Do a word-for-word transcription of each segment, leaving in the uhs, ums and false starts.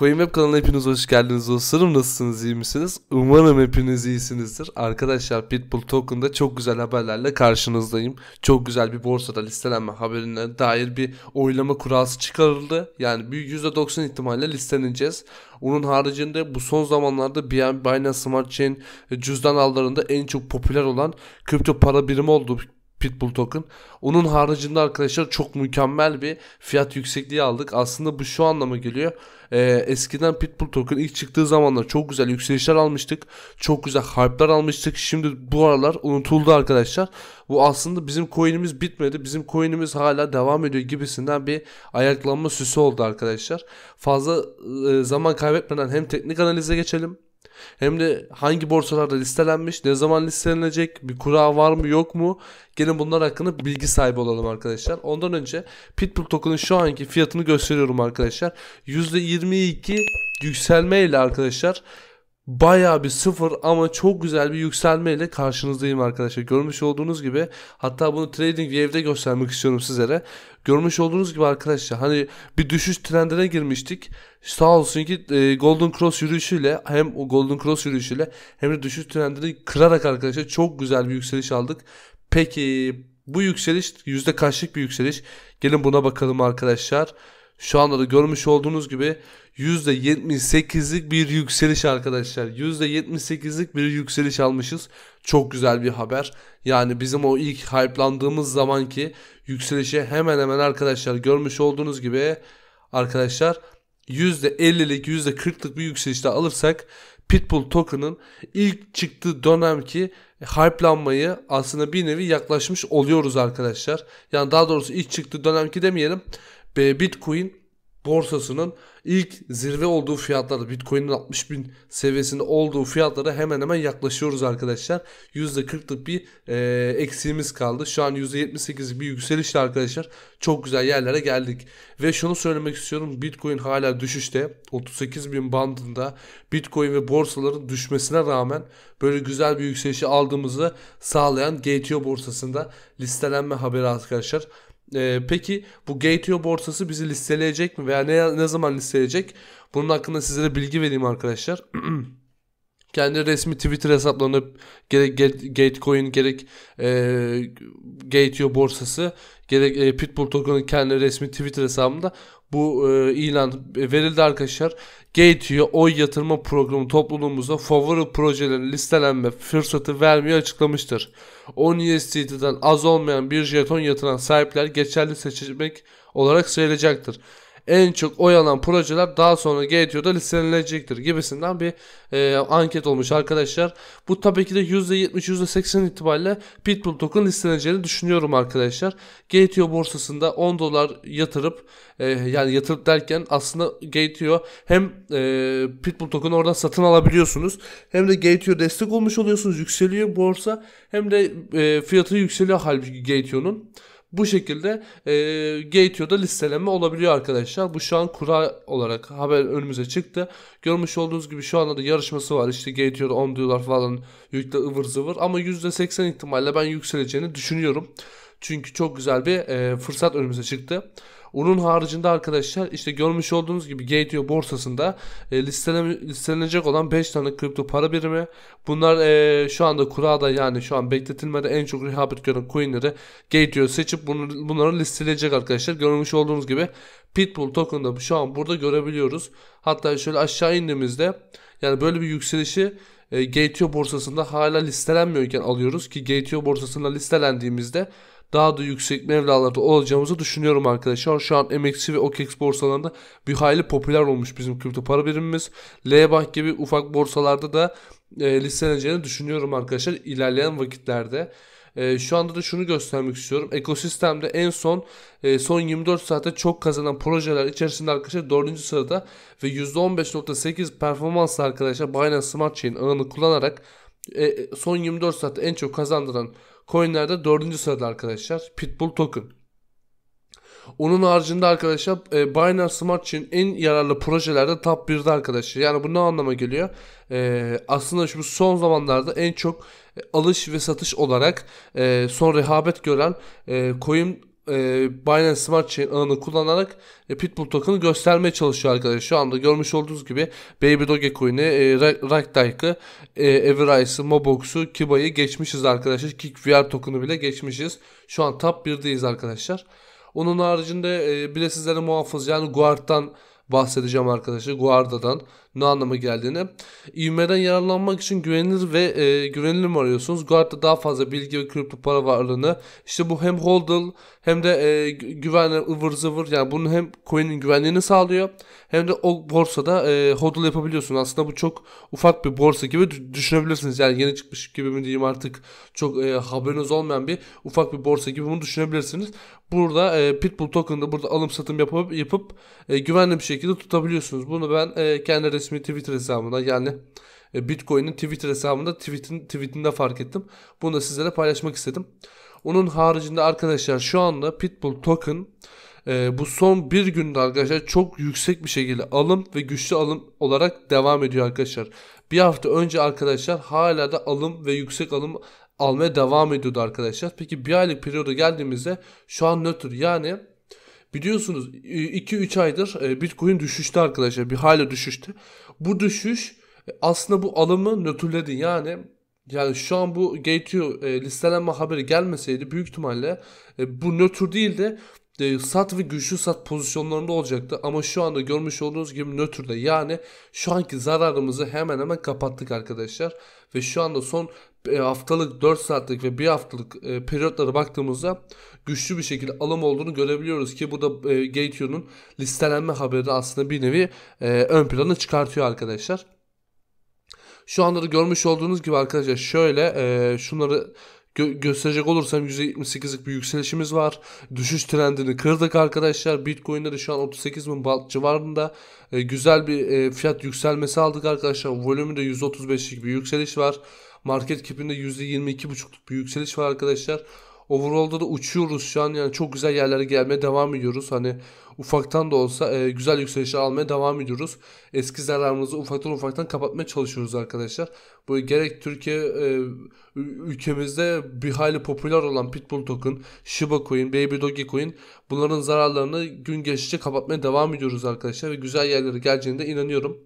CoinWeb kanalına hepiniz hoş geldiniz dostlarım. Nasılsınız, iyi misiniz? Umarım hepiniz iyisinizdir. Arkadaşlar, Pitbull token'da çok güzel haberlerle karşınızdayım. Çok güzel bir borsada listelenme haberine dair bir oylama kurası çıkarıldı. Yani bir yüzde doksan ihtimalle listeleneceğiz. Onun haricinde bu son zamanlarda Binance Smart Chain cüzdan ağlarında en çok popüler olan kripto para birimi oldu Pitbull token. Onun haricinde arkadaşlar çok mükemmel bir fiyat yüksekliği aldık. Aslında bu şu anlama geliyor. Ee, eskiden Pitbull token ilk çıktığı zamanlar çok güzel yükselişler almıştık. Çok güzel hype'lar almıştık. Şimdi bu aralar unutuldu arkadaşlar. Bu aslında bizim coin'imiz bitmedi. Bizim coin'imiz hala devam ediyor gibisinden bir ayaklanma süsü oldu arkadaşlar. Fazla e, zaman kaybetmeden hem teknik analize geçelim. Hem de hangi borsalarda listelenmiş, ne zaman listelenecek, bir kura var mı yok mu, gelin bunlar hakkında bilgi sahibi olalım arkadaşlar. Ondan önce Pitbull token'ın şu anki fiyatını gösteriyorum arkadaşlar. yüzde yirmi iki yükselmeyle arkadaşlar, bayağı bir sıfır ama çok güzel bir yükselmeyle karşınızdayım arkadaşlar. Görmüş olduğunuz gibi, hatta bunu trading wave'de göstermek istiyorum sizlere. Görmüş olduğunuz gibi arkadaşlar, hani bir düşüş trendine girmiştik. Sağ olsun ki e, Golden Cross yürüyüşüyle hem o Golden Cross yürüyüşüyle hem de düşüş trendini kırarak arkadaşlar çok güzel bir yükseliş aldık. Peki bu yükseliş yüzde kaçlık bir yükseliş? Gelin buna bakalım arkadaşlar. Şu anda da görmüş olduğunuz gibi yüzde yetmiş sekizlik bir yükseliş arkadaşlar. yüzde yetmiş sekizlik bir yükseliş almışız. Çok güzel bir haber. Yani bizim o ilk hype'landığımız zamanki yükselişe hemen hemen arkadaşlar, görmüş olduğunuz gibi arkadaşlar, yüzde ellilik yüzde kırklık bir yükselişte alırsak Pitbull token'ın ilk çıktığı dönemki hype'lanmayı aslında bir nevi yaklaşmış oluyoruz arkadaşlar. Yani daha doğrusu ilk çıktığı dönemki demeyelim. Bitcoin borsasının ilk zirve olduğu fiyatlarda, Bitcoin'in altmış bin seviyesinde olduğu fiyatlara hemen hemen yaklaşıyoruz arkadaşlar. yüzde kırklık bir e, eksiğimiz kaldı. Şu an yüzde yetmiş sekizlik bir yükselişle arkadaşlar çok güzel yerlere geldik. Ve şunu söylemek istiyorum, Bitcoin hala düşüşte. otuz sekiz bin bandında Bitcoin ve borsaların düşmesine rağmen böyle güzel bir yükselişi aldığımızı sağlayan Gate nokta i o borsasında listelenme haberi arkadaşlar. Ee, peki bu Gate nokta i o borsası bizi listeleyecek mi veya ne, ne zaman listeleyecek? Bunun hakkında sizlere bilgi vereyim arkadaşlar. Kendi resmi Twitter hesaplarına gerek Gatecoin, gerek e, Gate nokta i o borsası, gerek e, Pitbull token'ın kendi resmi Twitter hesabında bu e, ilan verildi arkadaşlar. Gate nokta i o oy yatırma programı topluluğumuza favori projelerin listelenme fırsatı vermeyi açıklamıştır. on U S D T'den az olmayan bir jeton yatıran sahipler geçerli seçilmek olarak sayılacaktır. En çok oy alan projeler daha sonra Gate nokta i o'da listelenecektir gibisinden bir e, anket olmuş arkadaşlar. Bu tabii ki de yüzde yetmiş yüzde seksen itibariyle Pitbull token listeleneceğini düşünüyorum arkadaşlar. Gate nokta i o borsasında on dolar yatırıp e, yani yatırıp derken aslında Gate nokta i o hem e, Pitbull token'ı oradan satın alabiliyorsunuz. Hem de Gate nokta i o destek olmuş oluyorsunuz. Yükseliyor borsa, hem de e, fiyatı yükseliyor halbuki Gate nokta i o'nun. Bu şekilde e, Gate nokta i o'da listelenme olabiliyor arkadaşlar. Bu şu an kura olarak haber önümüze çıktı. Görmüş olduğunuz gibi şu anda da yarışması var. İşte Gate nokta i o'da on dolar falan yükle ıvır zıvır. Ama yüzde seksen ihtimalle ben yükseleceğini düşünüyorum. Çünkü çok güzel bir e, fırsat önümüze çıktı. Onun haricinde arkadaşlar, işte görmüş olduğunuz gibi Gate nokta i o borsasında e, listelen listelenecek olan beş tane kripto para birimi. Bunlar e, şu anda kurada, yani şu an bekletilmede en çok rehabet gören coinleri Gate nokta i o seçip bunu, bunları listeleyecek arkadaşlar. Görmüş olduğunuz gibi Pitbull token'da şu an burada görebiliyoruz. Hatta şöyle aşağı indiğimizde, yani böyle bir yükselişi e, Gate nokta i o borsasında hala listelenmiyorken alıyoruz ki Gate nokta i o borsasında listelendiğimizde daha da yüksek mevlalarda olacağımızı düşünüyorum arkadaşlar. Şu an M E X C ve O K X borsalarında bir hayli popüler olmuş bizim kripto para birimimiz. L Bank gibi ufak borsalarda da e, listeleneceğini düşünüyorum arkadaşlar ilerleyen vakitlerde. E, şu anda da şunu göstermek istiyorum. Ekosistemde en son e, son yirmi dört saate çok kazanan projeler içerisinde arkadaşlar dördüncü sırada ve yüzde on beş nokta sekiz performansla arkadaşlar Binance Smart Chain ağını kullanarak e, son yirmi dört saatte en çok kazandıran coinlerde dördüncü sırada arkadaşlar Pitbull token. Onun haricinde arkadaşlar e, Binance Smart Chain en yararlı projelerde top bir'de arkadaşlar. Yani bu ne anlama geliyor? E, aslında şu son zamanlarda en çok e, alış ve satış olarak e, son rehabet gören e, coin Binance Smart Chain ağını kullanarak Pitbull token'ı göstermeye çalışıyor arkadaşlar. Şu anda görmüş olduğunuz gibi Baby Doge Coin'i, Rakdike'ı, Everice'ı, Mobox'u, Kiba'yı geçmişiz arkadaşlar. KickVR token'ı bile geçmişiz. Şu an top bir'deyiz arkadaşlar. Onun haricinde e, bir de sizlere muhafız yani Guard'dan bahsedeceğim arkadaşlar. Guard'dan ne anlama geldiğini. ivmeden yararlanmak için güvenilir ve e, güvenilir mi arıyorsunuz? Guard'da daha fazla bilgi ve kripto para varlığını, işte bu hem hodl hem de e, güvenli ıvır zıvır, yani bunun hem coin'in güvenliğini sağlıyor hem de o borsada e, hodl yapabiliyorsun. Aslında bu çok ufak bir borsa gibi düşünebilirsiniz. Yani yeni çıkmış gibi mi diyeyim artık, çok e, haberiniz olmayan bir ufak bir borsa gibi bunu düşünebilirsiniz. Burada e, Pitbull token'da burada alım satım yapıp, yapıp e, güvenli bir şekilde tutabiliyorsunuz. Bunu ben e, kendi resmi Twitter hesabımda, yani Bitcoin'in Twitter hesabında tweetin, tweetinde fark ettim. Bunu da sizlere paylaşmak istedim. Onun haricinde arkadaşlar şu anda Pitbull token e, bu son bir günde arkadaşlar çok yüksek bir şekilde alım ve güçlü alım olarak devam ediyor arkadaşlar. Bir hafta önce arkadaşlar hala da alım ve yüksek alım almaya devam ediyordu arkadaşlar. Peki bir aylık periyoda geldiğimizde şu an nötr, yani biliyorsunuz iki üç aydır Bitcoin düşüşte arkadaşlar, bir hala düşüşte. Bu düşüş aslında bu alımı nötrledi, yani yani şu an bu Gate nokta i o listelenme haberi gelmeseydi büyük ihtimalle bu nötr değil de sat ve güçlü sat pozisyonlarında olacaktı. Ama şu anda görmüş olduğunuz gibi nötrde, yani şu anki zararımızı hemen hemen kapattık arkadaşlar. Ve şu anda son haftalık, dört saatlik ve bir haftalık periyotlara baktığımızda güçlü bir şekilde alım olduğunu görebiliyoruz ki bu da Gate nokta i o'nun listelenme haberi aslında bir nevi ön plana çıkartıyor arkadaşlar. Şu anda da görmüş olduğunuz gibi arkadaşlar şöyle şunları Gö gösterecek olursam yüzde yetmiş sekiz'lik bir yükselişimiz var. Düşüş trendini kırdık arkadaşlar. Bitcoin'de de şu an otuz sekiz bin civarında e, güzel bir e, fiyat yükselmesi aldık arkadaşlar. Volümünde yüzde otuz beş'lik bir yükseliş var. Market cap'inde yüzde yirmi iki buçuk'luk bir yükseliş var arkadaşlar. Overall'da da uçuyoruz şu an, yani çok güzel yerlere gelmeye devam ediyoruz. Hani ufaktan da olsa e, güzel yükselişi almaya devam ediyoruz. Eski zararımızı ufaktan ufaktan kapatmaya çalışıyoruz arkadaşlar. Böyle gerek Türkiye e, ülkemizde bir hayli popüler olan Pitbull token, Shiba Coin, Baby Doge Coin, bunların zararlarını gün geçtikçe kapatmaya devam ediyoruz arkadaşlar. Ve güzel yerlere geleceğine de inanıyorum.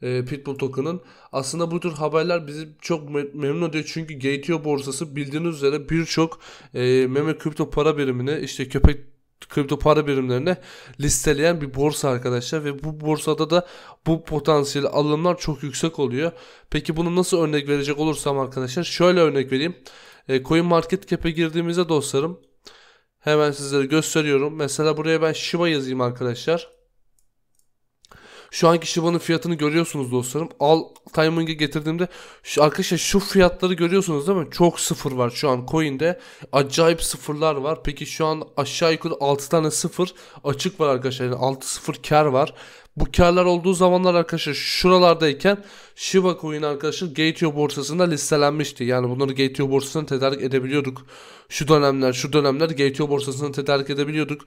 Pitbull token'ın. Aslında bu tür haberler bizi çok memnun ediyor. Çünkü Gate nokta i o borsası bildiğiniz üzere birçok e, meme kripto para birimini, işte köpek kripto para birimlerine listeleyen bir borsa arkadaşlar. Ve bu borsada da bu potansiyel alımlar çok yüksek oluyor. Peki bunu nasıl örnek verecek olursam arkadaşlar şöyle örnek vereyim. E, Coin Market Cap'e girdiğimizde dostlarım hemen sizlere gösteriyorum. Mesela buraya ben Shiba yazayım arkadaşlar. Şu anki Shiba'nın fiyatını görüyorsunuz dostlarım. Al timing'e getirdiğimde şu, arkadaşlar şu fiyatları görüyorsunuz değil mi? Çok sıfır var şu an coin'de. Acayip sıfırlar var. Peki şu an aşağı yukarı altı tane sıfır açık var arkadaşlar. Yani altı sıfır kar var. Bu karlar olduğu zamanlar arkadaşlar şuralardayken Shiba Coin arkadaşlar Gate nokta i o borsasında listelenmişti. Yani bunları Gate nokta i o borsasına tedarik edebiliyorduk. Şu dönemler şu dönemler Gate nokta i o borsasına tedarik edebiliyorduk.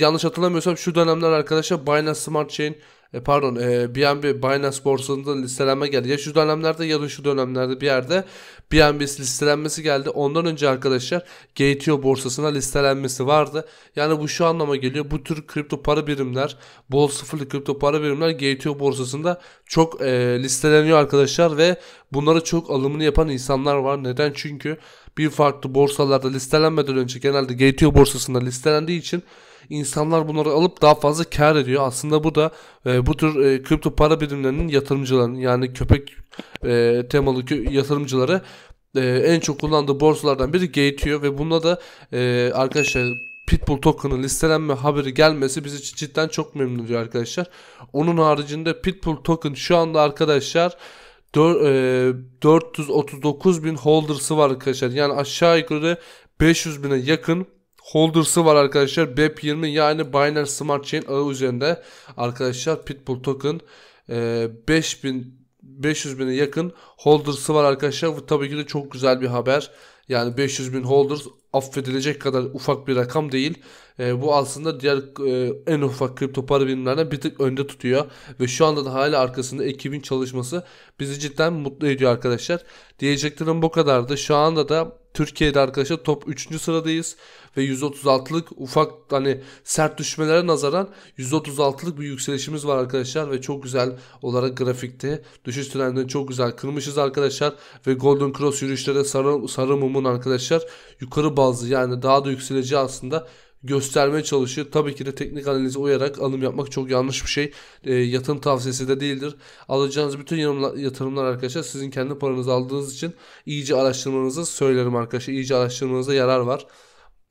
Yanlış hatırlamıyorsam şu dönemler arkadaşlar Binance Smart Chain e pardon e, B N B Binance borsasında listelenme geldi. Ya şu dönemlerde ya da şu dönemlerde bir yerde B N B listelenmesi geldi. Ondan önce arkadaşlar Gate nokta i o borsasına listelenmesi vardı. Yani bu şu anlama geliyor. Bu tür kripto para birimler, bol sıfırlı kripto para birimler Gate nokta i o borsasında çok e, listeleniyor arkadaşlar ve bunlara çok alımını yapan insanlar var. Neden? Çünkü bir farklı borsalarda listelenmeden önce genelde Gate nokta i o borsasında listelendiği için İnsanlar bunları alıp daha fazla kar ediyor. Aslında bu da e, bu tür e, kripto para birimlerinin yatırımcıların, yani köpek e, temalı yatırımcıları e, en çok kullandığı borsalardan biri Gate nokta i o ve bunda da e, arkadaşlar Pitbull token'ın listelenme haberi gelmesi bizi cidden çok memnun ediyor arkadaşlar. Onun haricinde Pitbull token şu anda arkadaşlar dört yüz otuz dokuz bin holder'sı var arkadaşlar. Yani aşağı yukarı beş yüz bine yakın holder'sı var arkadaşlar. Bep yirmi yani Binance Smart Chain ağı üzerinde arkadaşlar Pitbull token e, beş bin beş yüz bine yakın holder'sı var arkadaşlar. Bu tabii ki de çok güzel bir haber. Yani beş yüz bin holders affedilecek kadar ufak bir rakam değil. E, bu aslında diğer e, en ufak kripto para birimlerinden bir tık önde tutuyor. Ve şu anda da hala arkasında ekibin çalışması bizi cidden mutlu ediyor arkadaşlar. Diyeceklerim bu kadardı. Şu anda da Türkiye'de arkadaşlar top üçüncü sıradayız ve yüz otuz altılık ufak hani sert düşmelere nazaran yüz otuz altılık bir yükselişimiz var arkadaşlar ve çok güzel olarak grafikte düşüş trendini çok güzel kırmışız arkadaşlar ve Golden Cross yürüyüşlere sarı, sarı mumun arkadaşlar yukarı bazlı yani daha da yükseleceği aslında göstermeye çalışıyor. Tabii ki de teknik analize uyarak alım yapmak çok yanlış bir şey. E, yatırım tavsiyesi de değildir. Alacağınız bütün yatırımlar arkadaşlar sizin kendi paranızı aldığınız için iyice araştırmanızı söylerim arkadaşlar. İyice araştırmanıza yarar var.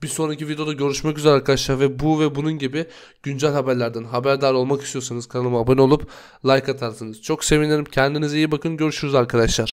Bir sonraki videoda görüşmek üzere arkadaşlar ve bu ve bunun gibi güncel haberlerden haberdar olmak istiyorsanız kanalıma abone olup like atarsınız. Çok sevinirim. Kendinize iyi bakın. Görüşürüz arkadaşlar.